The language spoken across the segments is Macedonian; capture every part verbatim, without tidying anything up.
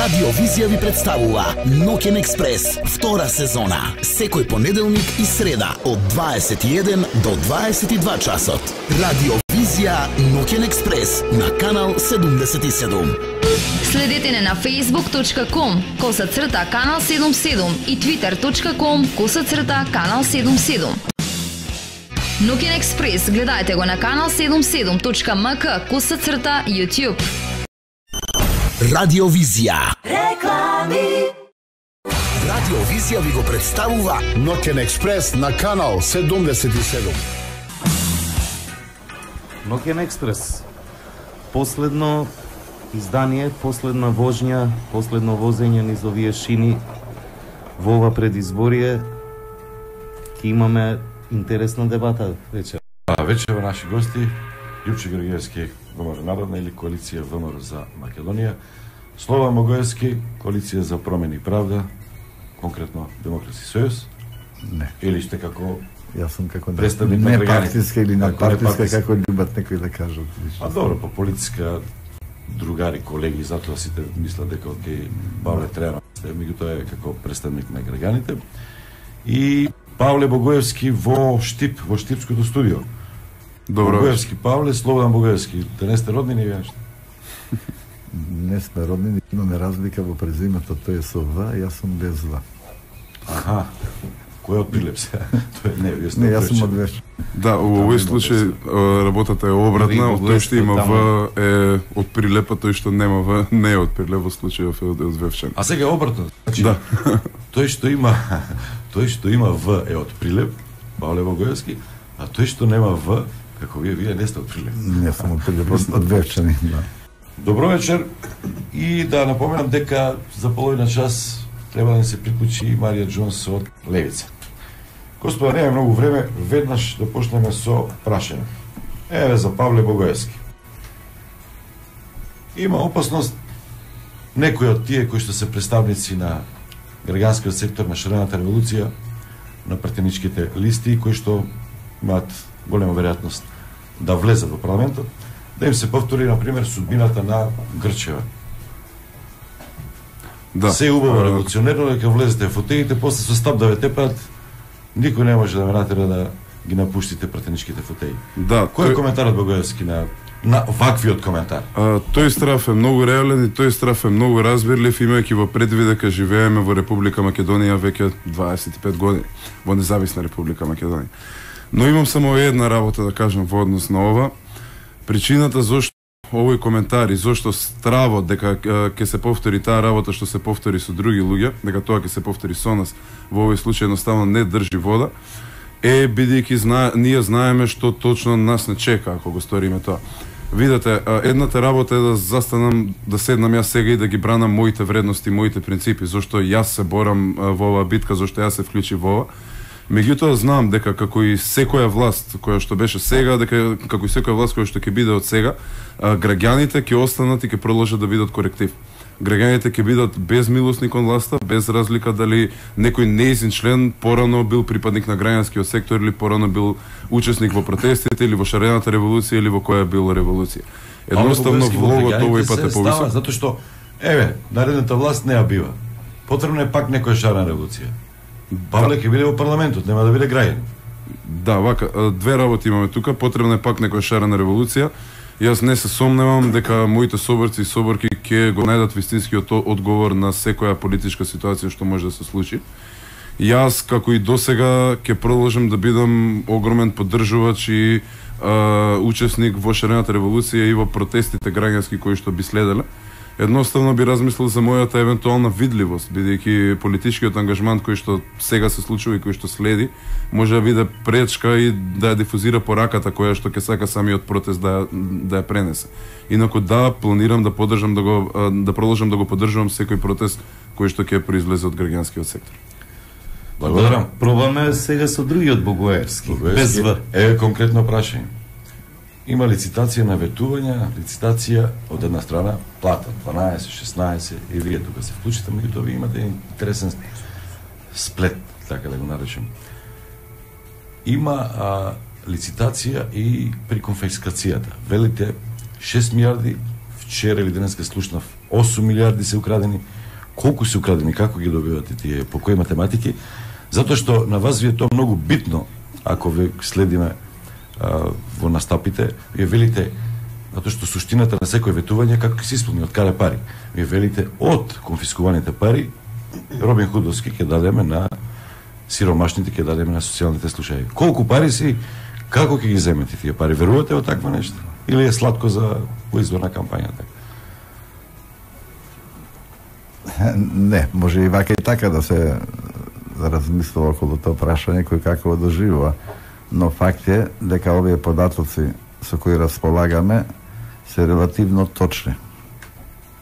Радиовизија ви представува Ноќен Експрес, втора сезона. Секој понеделник и среда од дваесет и еден до дваесет и два часот. Радиовизија Ноќен Експрес на Канал седумдесет и седум. Следете не на фејсбук точка ком, коса црта Канал седумдесет и седум и твитер точка ком, коса црта Канал седумдесет и седум. Ноќен Експрес гледајте го на Канал седумдесет и седум точка ем ка, коса црта YouTube. Радиовизија. Реклами. Радиовизија ви го представува Ноќен Експрес на Канал седумдесет и седум. Ноќен Експрес. Последно издание, последна вожња, последно возење низ овие шини во ова предизборие. Ке имаме интересна дебата вечер. А, вечер во наши гости Љубчо Георгиевски, ВМРО Народна или коалиција ВМРО за Македонија, Слободан Богоевски, коалиција за промени правда, конкретно Демократски Сојуз. Не. Или што како јас сум како представник на партиска или на партиска како љубат некои да кажат. А добро, по политичка другари, колеги, затоа сите мислат дека ќе Павле треба, меѓутоа е како представник на граѓаните. И Павле Богоевски во Штип, во Штипското студио. Добро. Богоевски Павле, Слободан Богоевски. Те не сте роднини, вие што? Не сме роднини, имаме разлика во презимето, тој е со В, јас сум без В. Аха. Кој од Пилепсија? Тој не, вие сте. Не, јас сум од Веш. Да, во овој случај работата е обратна, од тој што има В е од Прилепа, тој што нема В не е од Прилеп, во случајов е од Вевчан. А сега обратно. Да. Тој што има Тој што има В е од Прилеп, Павле Богоевски, а тој што нема В, како вие, вие не сте од Прилеп. Не сум од Прилеп, од Вевчани. Да. Добро вечер и да напоменам дека за половина час треба да се приклучи Марија Џонс од Левица. Господа, не е многу време, веднаш да почнеме со прашање. Еве за Павле Богоевски. Има опасност некои од тие кои што се представници на граѓанскиот сектор на Широката Револуција, на партиничките листи, кои што имаат голема веројатност да влезат во парламентот, да им се повтори, например, судбината на Грчева. Да. Се убаво револуционерно, дека влезете во фотеите, после со стап да ве тепат, никој не може да ве натера да ги напуштите партиничките фотеи. Да. Кој е коментарот Богоевски на на ваквиот коментар? А, тој страф е многу реален и тој страф е многу разбирлив, имајќи во предвид дека живееме во Република Македонија веќе дваесет и пет години, во независна Република Македонија. Но имам само една работа да кажам во однос на ова. Причината зошто овој коментар и зошто стравот дека ќе се повтори таа работа што се повтори со други луѓе, дека тоа ќе се повтори со нас, во овој случај едноставно не држи вода, е бидејќи зна... ние знаеме што точно нас не чека ако го сториме тоа. Видете, едната работа е да застанам, да седнам јас сега и да ги бранам моите вредности, моите принципи, зашто јас се борам во оваа битка, зашто јас се вклучив во ова. Меѓутоа знам дека како и секоја власт која што беше сега, дека како и секоја власт која што ќе биде од сега, граѓаните ќе останат и ќе продолжат да бидат коректив. Граѓаните ќе бидат безмилосни кон власта, без разлика дали некој нејзин член порано бил припадник на граѓанскиот сектор или порано бил учесник во протестите или во Шарената револуција или во која била револуција. Едноставно влогот овој пат е повисок. Затоа што, еве, наредната власт не ја бива. Потребна е пак некоја Шарена револуција. Павле ќе биде во парламентот, нема да биде граѓан. Да, вака, две работи имаме тука, потребна е пак некоја Шарена револуција. Јас не се сомневам дека моите соборци и соборки ќе го најдат вистинскиот одговор на секоја политичка ситуација што може да се случи. Јас, како и досега, ќе продолжам да бидам огромен поддржувач и а, учесник во Шарената револуција и во протестите граѓански кои што би следеле. Едноставно би размислил за мојата евентуална видливост, бидејќи политичкиот ангажмент кој што сега се случува и кој што следи, може да биде пречка и да ја дифузира пораката која што ќе сака самиот протест да да ја пренесе. Инаку да, планирам да поддржам да го да продолжам да го поддржувам секој протест кој што ќе произлезе од граѓанскиот сектор. Благодарам. Пробаме сега со другиот Богоевски. Без В. Е конкретно прашање. Има лицитација на ветувања, лицитација од една страна, плата дванаесет, шеснаесет, и вие тука се вклучите, меѓутоа вие имате интересен сплет, така да го наречем. Има а, лицитација и при конфискацијата. Велите шест милиарди, вчера или денеска слушнав, осум милијарди се украдени. Колку се украдени, како ги добивате тие, по кои математики? Затоа што на вас ви е тоа многу битно, ако ве следиме а, во настапите, вие велите, затоа што суштината на секој ветување како се исполни, од каде пари. Вие велите, од конфискуваните пари, Робин Худовски ќе дадеме на сиромашните, ќе дадеме на социјалните служеви. Колку пари си, како ќе ги земете тие пари? Верувате во такво нешто? Или е сладко за поизборна кампањата? Не, може и вака и така да се размислува околу тоа прашање кој како го доживува. Но факт е дека овие податоци со кои располагаме се релативно точни.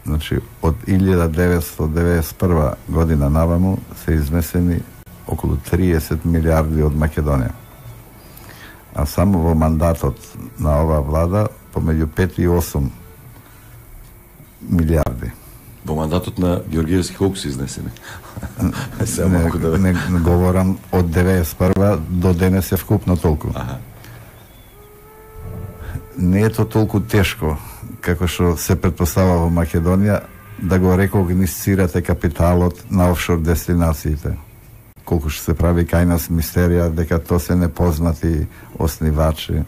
Значи, од илјада деветстотини деведесет и прва година наваму се измесени околу триесет милијарди од Македонија. А само во мандатот на оваа влада помеѓу пет и осум милијарди. Во мандатот на Георгиевски колку се изнесени? Не, не, не говорам од деветесет и прва до денес е вкупно толку. Аха. Не е тоа толку тешко како што се претпоставува во Македонија да го рекогнисцирате капиталот на офшор дестинациите. Колку што се прави кај нас мистерија дека тоа се непознати основачи.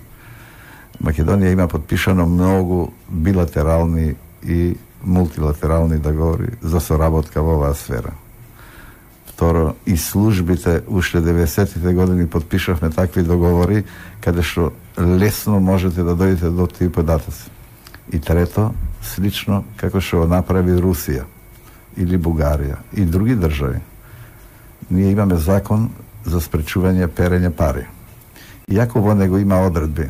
Македонија има подпишано многу билатерални и мултилатерални договори за соработка во оваа сфера. Второ, и службите уште деветдесетите години подпишавме такви договори каде што лесно можете да дојдете до тие податоци. И трето, слично како што направи Русија или Бугарија и други држави. Ние имаме закон за спречување перење пари. Иако во него има одредби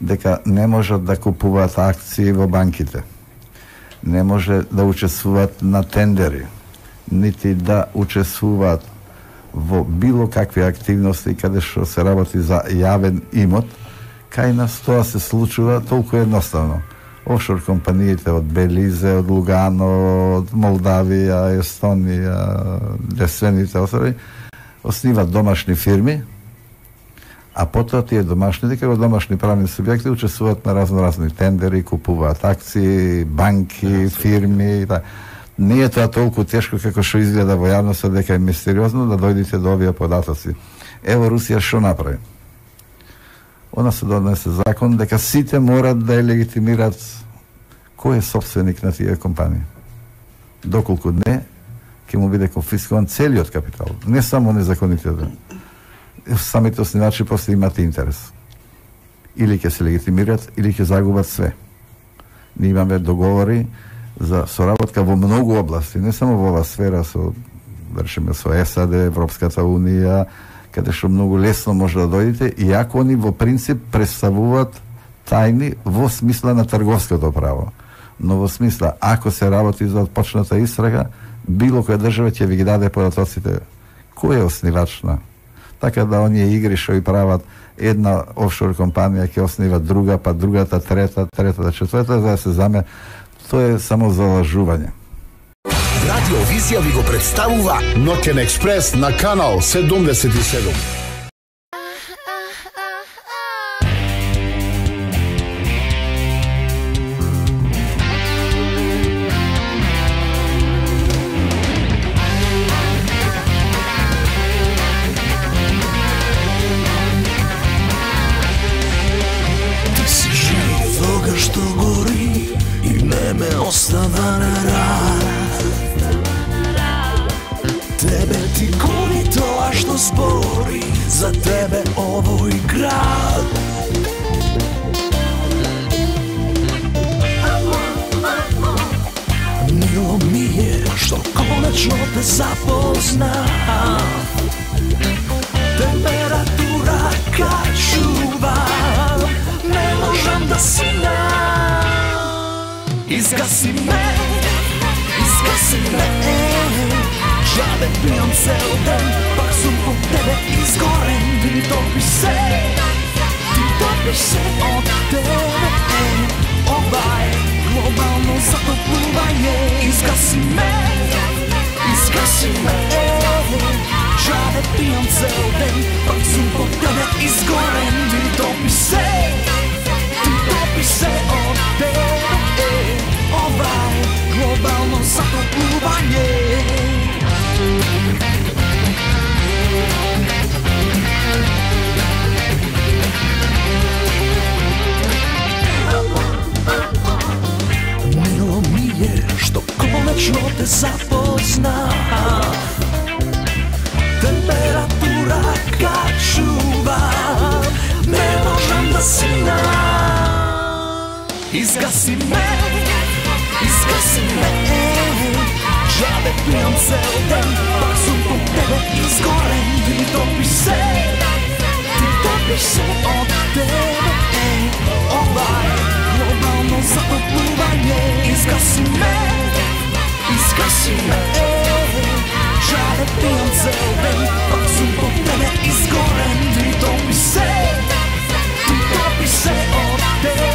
дека не можат да купуваат акции во банките, не може да учествуваат на тендери, нити да учествуваат во било какви активности каде што се работи за јавен имот, кај нас тоа се случува толку едноставно. Офшор компаниите од Белизе, од Лугано, од Молдавија, Естонија, Десвените острови, осниваат домашни фирми, а потоа тие домашните, како домашни правни субјекти, учествуваат на разноразни тендери, купуваат акции, банки, фирми. Да. Не е тоа толку тешко како што изгледа во јавноста дека е мистериозно да дојдете до овие податоци. Ево Русија што направи? Она се донесе закон дека сите морат да ја легитимираат кој е собственик на тие компании. Доколку не, ќе му биде конфискуван целиот капитал, не само незаконите. Самите оснимачи после имат интерес. Или ќе се легитимираат, или ќе загубат све. Ние имаме договори за соработка во многу области, не само во оваа сфера со, речеме, со Е С А Д, Европската Унија, каде што многу лесно може да дојдете, иако они во принцип представуваат тајни во смисла на трговското право. Но во смисла, ако се работи за отпочната истрага, било која држава ќе ви ги даде податоците. Кој е оснивач на? Така да оние игри што и прават, една офшор компанија ќе оснива друга, па другата, трета, третата, четвртата, за да се заме. Тоа е само залажување. Радиовизија ви го представува Ноќен Експрес на Канал седумдесет и седум. Ти си жив оган што гори и не ме остава на рад. Тебе ти гони тоа што збори, за тебе овој град. Мило ми е што конечно те запозна. Температура качува, не можам да си на. Изгаси ме, изгаси ме. Жаден пијам цел ден, пак сум од тебе изгорен. Ти топиш се, ти топиш се од тебе. Ова е глобално затоплување. Изгаси ме, изгаси ме. Жаден пијам цел ден, пак сум од тебе изгорен. Ти топиш се, ти топиш се од тебе. глобално затоплување. Мило ми е што конечно те запозна, температура качува, не можам да си на. Изгаси ме, изгаси ме, джабе пијам цел ден, пак сум по тебе изгорен. Ти топиш се, ти топиш се од тебе, ова е глобално затоплување. Изгаси ме, изгаси ме, джабе пијам цел ден, пак сум по тебе изгорен. Ти топиш се, ти топиш се од тебе.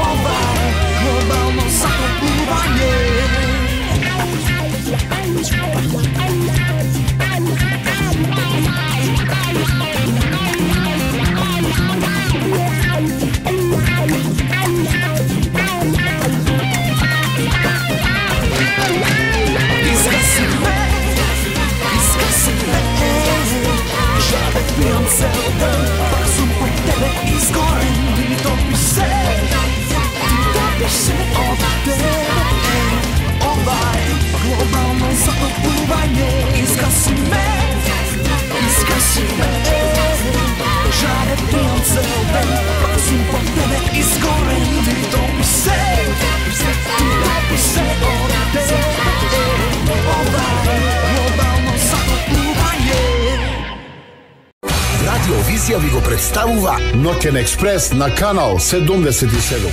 Ова е глобално затоплување. Изгаси ме, изгаси ме, жабе пијам цел ден, пак сум по тебе изгорен. Ти топиш се, топиш се од тебе, ова е глобално затоплување. Изгаси ме, изгаси ме, жабе пијам цел ден, пак сум по тебе изгорен. Ти топиш се, ти топиш се од тебе, ова е глобално затоплување. Радиовизија ви го представува Ноќен Експрес на Канал седумдесет и седум.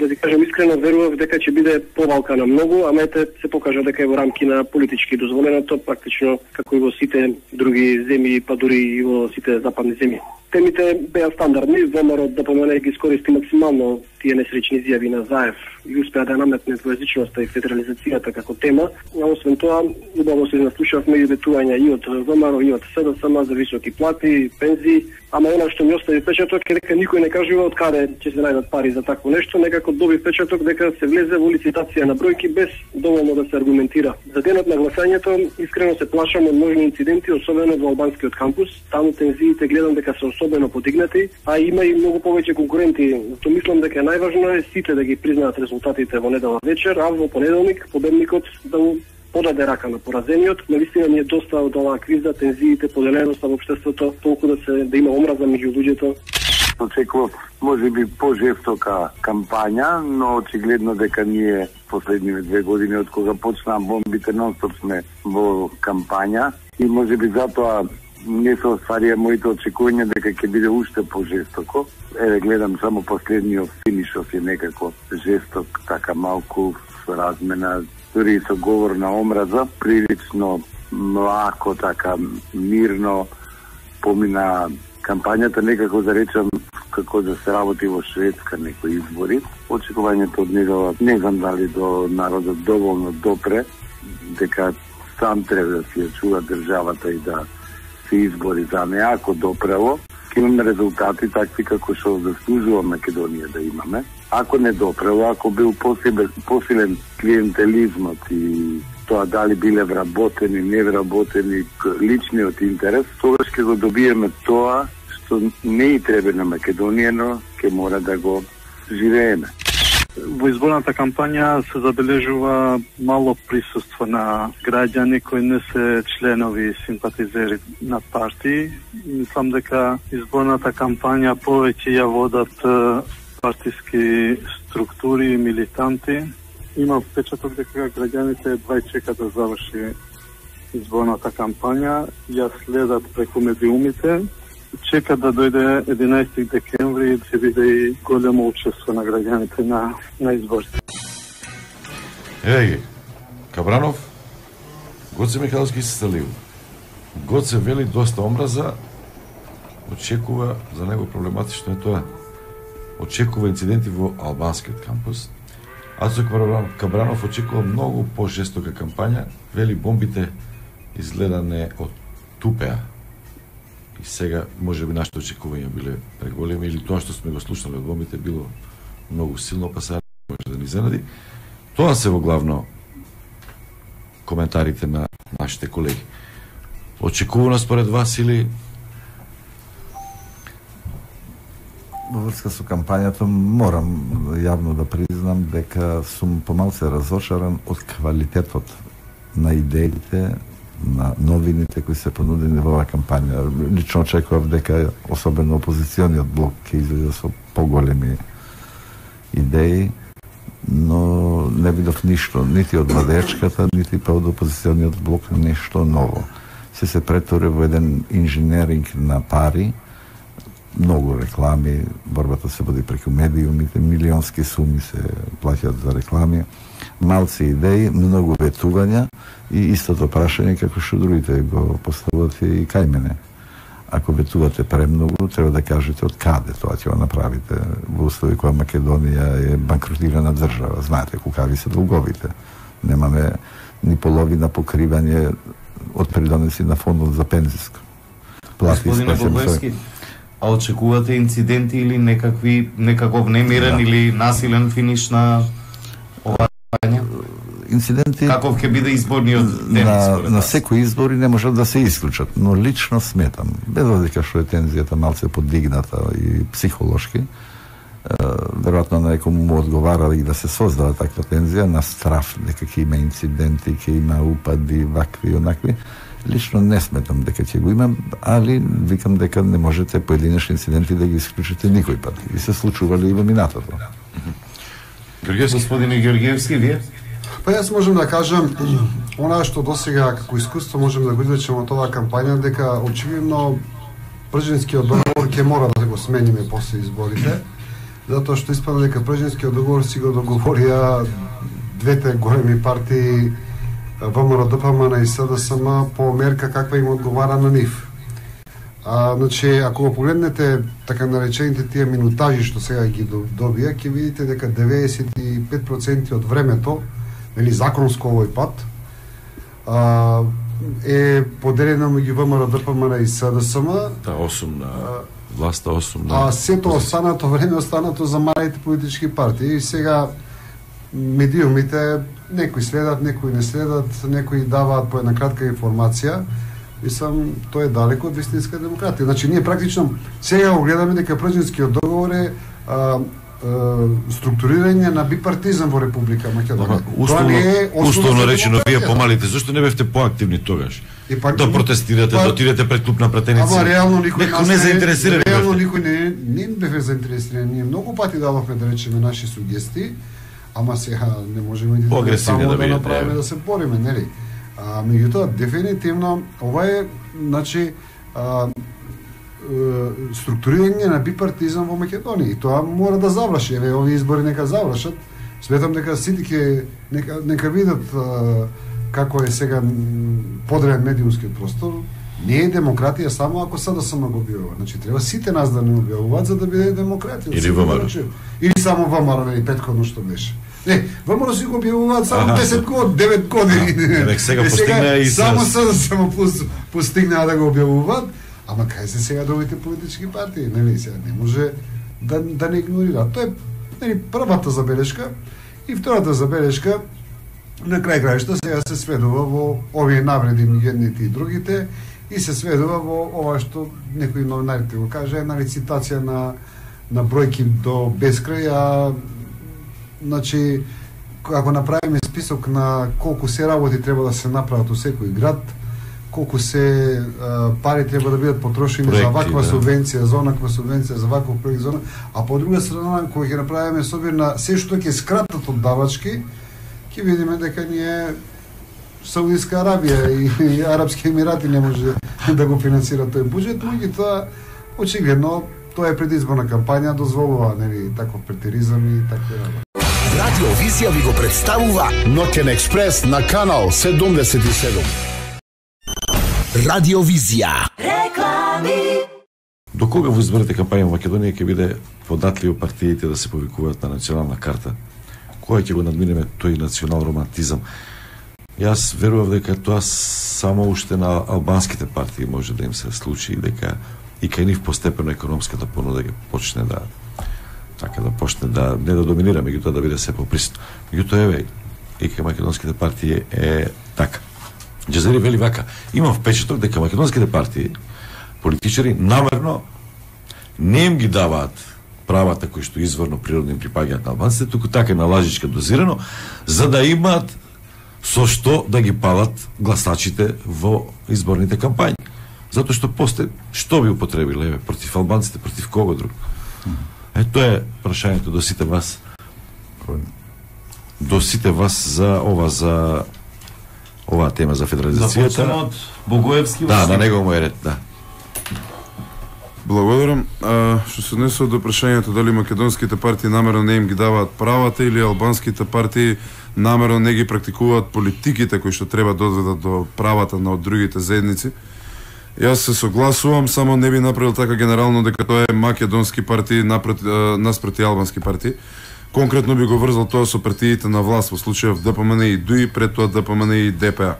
Да ви кажам искрено, верував дека ќе биде повалка на многу, а мете се покажа дека е во рамки на политички дозволеното, практично како и во сите други земји, па дури и во сите западни земји. Темите беа стандардни, ВМРО-ДПМНЕ ги скористи максимално тие несречни изјави на Заев и успеа да наметне двојезичноста и федерализацијата како тема, а освен тоа, убаво се наслушавме и ветувања и од ВМРО и од СДСМ за високи плати, пензии, ама она што ми остави впечаток е дека никој не кажува од каде ќе се најдат пари за такво нешто, некако доби впечаток дека се влезе во лицитација на бројки без доволно да се аргументира. За денот на гласањето искрено се плашам од можни инциденти, особено во албанскиот кампус, таму тензиите гледам дека се особено подигнати, а има и многу повеќе конкуренти, што мислам дека е најважно е сите да ги признаат резултатите во недела вечер, а во понеделник победникот да му подаде рака на поразениот. Навистина ми е доста од оваа криза, тензиите, поделеност во општеството, толку да се да има омраза меѓу луѓето. Очекував можеби пожестока кампања, но очигледно дека ние последниве две години од кога почнаа бомбите нонстоп сме во кампања и можеби затоа не се остварија моите очекувања дека ќе биде уште пожестоко. Еве гледам само последниот финишот е некако жесток, така малку со размена, дури со говор на омраза, прилично млако, така мирно помина кампањата, некако да речам како да се работи во Шведска некои избори. Очекувањето од него не знам дали до народот доволно допре дека сам треба да се чува државата и да избори за неа, ако допрело, ќе имаме резултати такви како што заслужува Македонија да имаме. Ако не допрело, ако бил посебен, посилен клиентелизмот и тоа дали биле вработени, невработени, личниот интерес, тогаш ќе го добиеме тоа што не и треба на Македонија, но ќе мора да го живееме. Во изборната кампања се забележува мало присуство на граѓани кои не се членови и симпатизери на партии. Мислам дека изборната кампања повеќе ја водат партиски структури и милитанти. Има впечаток дека граѓаните едва чека да заврши изборната кампања, ја следат преку медиумите. Чека да дојде единаесетти декември и ќе биде и големо учество на граѓаните на, на изборите. Еве ги, Кабранов, Гоце Михалски се сталил. Гоце вели доста омраза, очекува, за него проблематично е тоа, очекува инциденти во албанскиот кампус. Ацо Кабранов очекува многу пожестока кампања, вели бомбите изгледа не оттупеа. И сега, може би, нашите очекувања биле преголеми, или тоа што сме го слушнали од бомбите било многу силно, па сега може да ни занади. Тоа се во главно коментарите на нашите колеги. Очекувано според вас или во врска со кампањата морам јавно да признам дека сум помалце разочаран од квалитетот на идеите, на новините кои се понудени во оваа кампања. Лично очекував дека особено опозициониот блок ќе излезе со поголеми идеи, но не видов ништо, нити од младечката, нити па од опозициониот блок нешто ново. Се се претори во еден инженеринг на пари, многу реклами, борбата се води преку медиумите, милионски суми се плаќаат за реклами, малци идеи, многу ветувања и истото прашање како што другите го поставуват и кај мене. Ако ветувате премногу, треба да кажете од каде тоа ќе го направите во услови која Македонија е банкротирана држава. Знаете, кукави се долговите. Немаме ни половина покривање од придонеси на фондот за пензиско. Плати Господине Богоевски, а очекувате инциденти или некакви, некаков немирен да. Или насилен финиш на ова кампања? Инциденти... Каков ќе биде изборниот ден? На, на секој избори не можат да се исклучат, но лично сметам, без разлика што е тензијата малце подигната и психолошки, веројатно на некому му одговара и да се создава таква тензија на страф, дека ќе има инциденти, ќе има упади, вакви, онакви. Лично не сметам дека ќе го имам, али викам дека не можете поединечни инциденти да ги исклучите никој пат. И се случували и во минатото. Георгиевски. Господине Георгиевски, вие? Па јас можам да кажам, онаа што досега како искуство можем да го извлечеме од оваа кампања, дека очевидно Пржинскиот договор ќе мора да го смениме после изборите, затоа што испадна дека Пржинскиот договор си го договорија двете големи партии ВМРО-ДПМНЕ и С Д С М по мерка каква им одговара на нив. А, значи, ако го погледнете така наречените тие минутажи што сега ги добија, ќе видите дека деветдесет и пет проценти од времето, или законско овој пат, а, е поделено меѓу ВМРО-ДПМНЕ и С Д С М. Да, осум на власта, осум на... А сето останато време останато за малите политички партии. И сега медиумите некои следат, некои не следат, некои даваат по една кратка информација и сам тоа е далеко од вистинска демократија. Значи ние практично сега го гледаме дека Пржинскиот договор е а, а, структурирање на бипартизам во Република Македонија. Тоа не е уставно речено, вие помалите, зашто не бевте поактивни тогаш? И пак, да протестирате, пак, да отидете пред клуб на претеници. Ама реално никој не, не заинтересиран. Реално никој не не беве заинтересиран. Ние многу пати дававме да речеме наши сугестии. Ама сега не можеме да само да, да направиме да се бориме, нели? А меѓутоа дефинитивно ова е, значи, а, е, структурирање на бипартизам во Македонија и тоа мора да заврши. Еве овие избори нека завршат. Сметам дека сите ќе нека нека видат а, како е сега подреден медиумскиот простор. Не е демократија само ако са да само го објавува. Значи треба сите нас да не објавуваат за да биде демократија. Или ВМРО. Или само ВМРО или претходно што беше. Не, ВМРО си го објавуваат само десет години, девет години. Еве сега постигна и само са да само постигнаа да го објавуваат, ама кај се сега другите политички партии, нели сега не може да да не игнорираат. Тоа е нели првата забелешка и втората забелешка на крај крајшто сега се сведува во овие навреди меѓу едните и другите. И се сведува во ова што некои новинарите го кажа, една рецитација на, на бројки до бескрај, а значи, ако направиме список на колку се работи треба да се направат у секој град, колку се а, пари треба да бидат потрошени проекти, за ваква да. Субвенција, за онаква субвенција, за ваква проект, за онаква. А по друга страна, кога ќе направиме с обир на се што ќе скратат од давачки, ќе видиме дека ние Саудиска Арабија и, и Арапски Емирати не може да го финансира тој буџет, меѓутоа очигледно тоа е предизборна кампања, дозволува нели таков претеризам и такви работи. Радиовизија ви го представува Ноќен Експрес на Канал седумдесет и седум. Радиовизија. Реклами. До кога во изборите кампања во Македонија ќе биде податливо партиите да се повикуваат на национална карта? Кој ќе го надминеме тој национал романтизам? Јас верував дека тоа само уште на албанските партии може да им се случи и дека и кај нив постепено економската понуда ќе почне да така да почне да не да доминира, меѓутоа да биде се поприсутно. Меѓутоа еве и кај македонските партии е така. Џазери вели вака, имам впечаток дека македонските партии, политичари, намерно не им ги даваат правата кои што изворно природно им припаѓаат на албанците, туку така е на лажичка дозирано, за да имаат со што да ги палат гласачите во изборните кампањи. Затоа што после, што би употребиле, еве, против албанците, против кого друг? Е, тоа е прашањето до сите вас. До сите вас за ова, за оваа тема за федерализацијата. Да, од Богоевски. Да, на него му е ред, да. Благодарам. А, што се однесува до прашањето дали македонските партии намерно не им ги даваат правата или албанските партии намерно не ги практикуваат политиките кои што треба да одведат до правата на од другите заедници. Јас се согласувам, само не би направил така генерално дека тоа е македонски партии напред, а, нас прети албански партии. Конкретно би го врзал тоа со партиите на власт, во случајов ДПМНЕ и ДУИ, пред тоа ДПМНЕ и ДПА.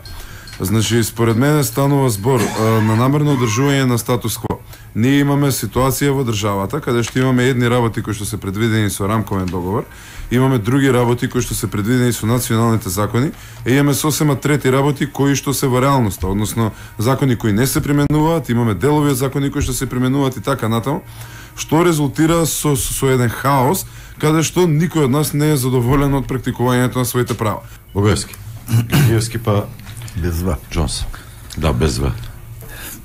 Значи, според мене станува збор а, на намерно одржување на статус-кво. Ние имаме ситуација во државата каде што имаме едни работи кои што се предвидени со Рамковен договор, имаме други работи кои што се предвидени со националните закони, и имаме сосема трети работи кои што се во реалноста, односно закони кои не се применуваат, имаме делови од закони кои што се применуваат и така натаму, што резултира со, со еден хаос каде што никој од нас не е задоволен од практикувањето на своите права. Богоевски. Богоевски па без ва. Џонс. Да, без ва.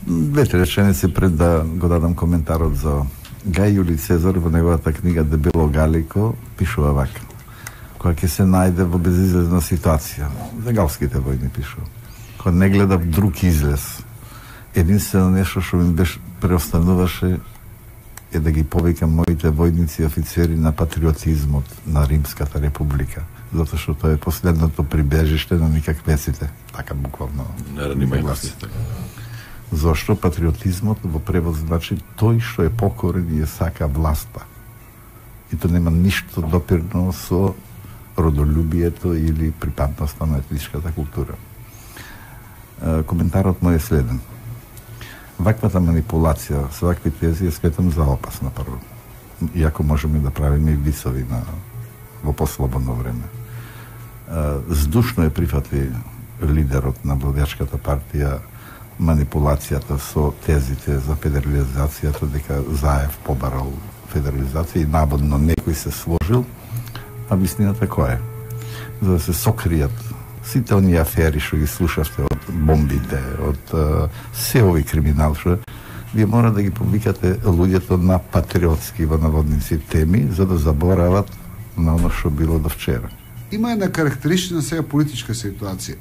Двете реченици пред да го дадам коментарот за Гај. Јулиј Цезар во неговата книга Дебело Галико пишува вака. Која ќе се најде во безизлезна ситуација. За галските војни пишува. Која не гледа друг излез. Единствено нешто што им беше преостануваше е да ги повикам моите војници и офицери на патриотизмот на Римската Република. Затоа што тоа е последното прибежиште на никаквеците. Така буквално. Наравни мајлаци. Зошто патриотизмот во превод значи тој што е покорен и е сака власта. И тоа нема ништо допирно со родолюбието или припадноста на етничката култура. Коментарот мој е следен. Ваквата манипулација со вакви тези е сметам за опасна прво. Иако можеме да правиме и висови на во послободно време. Здушно е прифати лидерот на владејската партија манипулацијата со тезите за федерализацијата, дека Заев побарал федерализација и наводно некој се сложил, а вистината која е? За да се сокријат сите оние афери што ги слушавте, од бомбите, од uh, се ови криминал, што вие мора да ги повикате луѓето на патриотски во наводници теми, за да заборават на оно што било до вчера. Има една карактеристична сега политичка ситуација.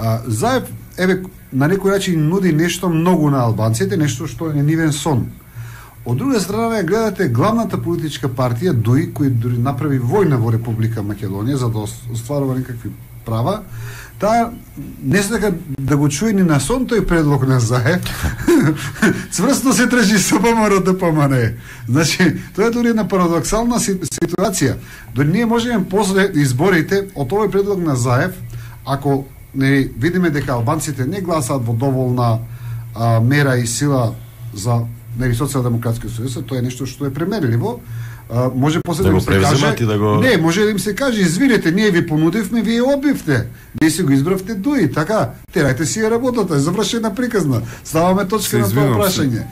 А, Заев, еве, на некој начин нуди нешто многу на албанците, нешто што е нивен сон. Од друга страна, ја гледате главната политичка партија, ДУИ, кој направи војна во Република Македонија за да остварува некакви права, таа не се така да го чуе ни на сон тој предлог на Заев. Цврстно се тражи со ВМРО-ДПМНЕ. Значи, тоа е дури една парадоксална ситуација. Дори ние можеме после изборите од овој предлог на Заев, ако не видиме дека албанците не гласаат во доволна а, мера и сила за нели Социјалдемократски сојуз, тоа е нешто што е премерливо. А, може после да, да им се каже, да го... не, може да им се каже, извинете, ние ви понудивме, вие обивте, вие си го избравте ДУИ, така, терајте си ја работата, завршена приказна, ставаме точка на тоа прашање.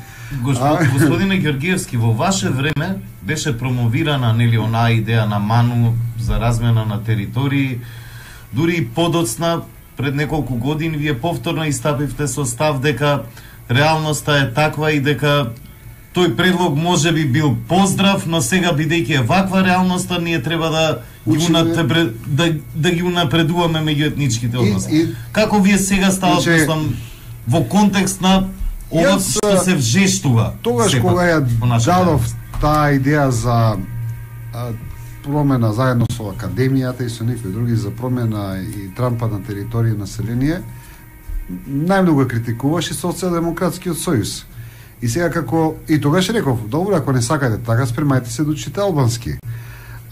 Господ, господине Георгиевски, во ваше време беше промовирана, нели, онаа идеја на Ману за размена на територии, дури и подоцна, пред неколку години вие повторно истапивте со став дека реалноста е таква и дека тој предлог може би бил поздрав, но сега бидејќи е ваква реалноста, ние треба да ги, унапред, да, да ги унапредуваме меѓуетничките односи. И, и, Како вие сега ставате, мислам, во контекст на ова што се вжештува? Тогаш сепа, кога ја дадов таа идеја за а, промена заедно со академијата и со некои други за промена и трампа на територија на население, најмногу ја критикуваше Социјалдемократскиот сојуз. И сега како и тогаш реков, добро, ако не сакате така, спремајте се да учите албански.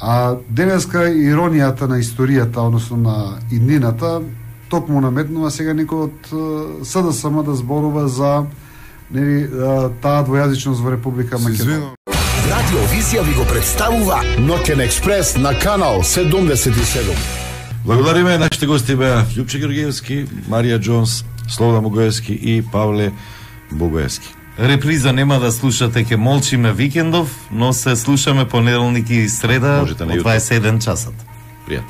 А денеска иронијата на историјата, односно на иднината, токму наметнува сега некој од СДСМ да зборува за нели таа двојазичност во Република Македонија. Радиовизија ви го представува Ноќен Експрес на Канал седумдесет и седум. Благодариме, нашите гости беа Љубчо Георгиевски, Марија Џонс, Слободан Богоески и Павле Богоевски. Реприза нема да слушате, ќе молчиме викендов, но се слушаме понеделник и среда од дваесет и еден часот. Пријатно.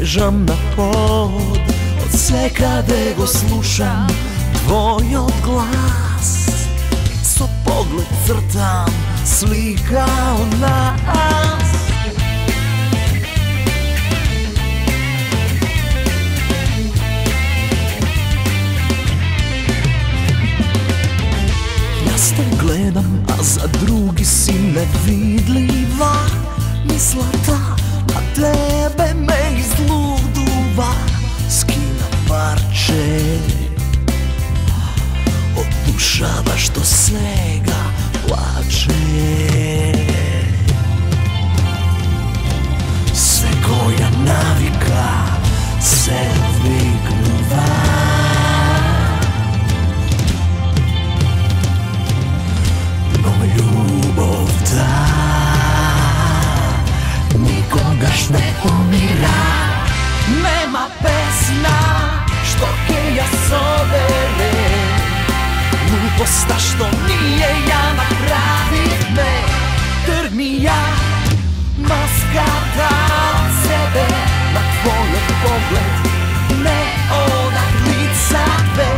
Лежам на под, од секаде го слушам твојот глас. Со поглед цртам слика од нас. Јас те гледам, а за други си невидлива. Мислата на тебе ме излудува. Скина парче од душава што сега плаче. Секоја навика се викнува. Но љубовта никогаш не умира. Нема песна што ќе ја собере глупоста што ние ја направиме. Тргни ја маската од себе. На твојот поглед не одат лицата.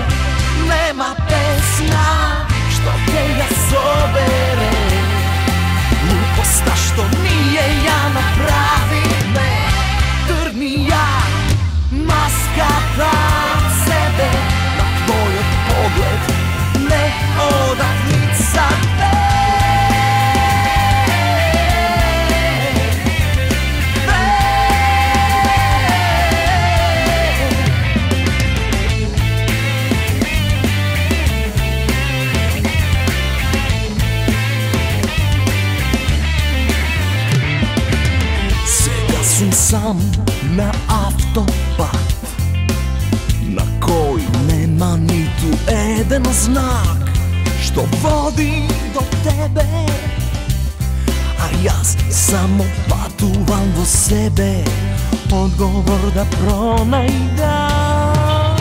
Нема песна што ќе ја собере глупоста што ние ја направиме. Тргни ја маската од себе. На твојот поглед не одат лицата. Сам на автопат на кој нема ниту еден знак што води до тебе, а јас само патувам во себе одговор да пронајдам.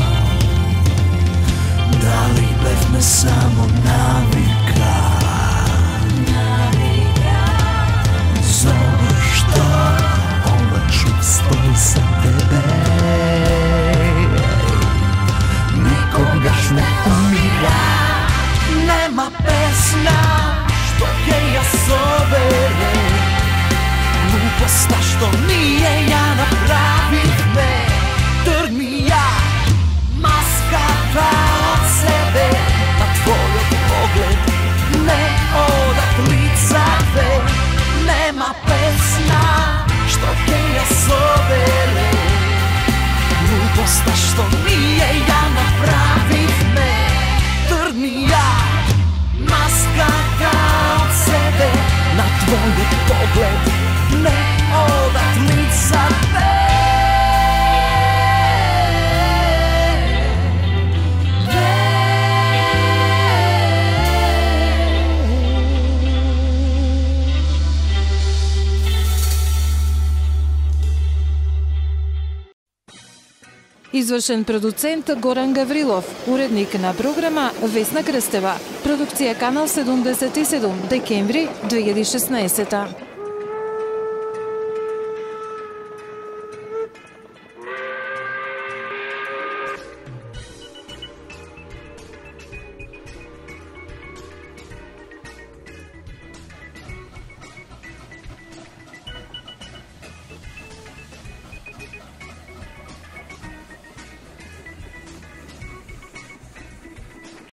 Дали бевме само навика? Навика. Зошто? Чувствам за тебе. Никогаш не умира. Нема песна што ќе ја собере глупоста што ние ја направивме. Тргни ја маската од себе. На твојот поглед не одат лицата. Нема песна што ќе ја собере глупоста што ние ја направивме. Тргни ја маската од себе. На твојот поглед не одат лицата. Извршен продуцент Горан Гаврилов, уредник на програма Весна Крстева, продукција Канал седумдесет и седум, декември две илјади и шеснаесета.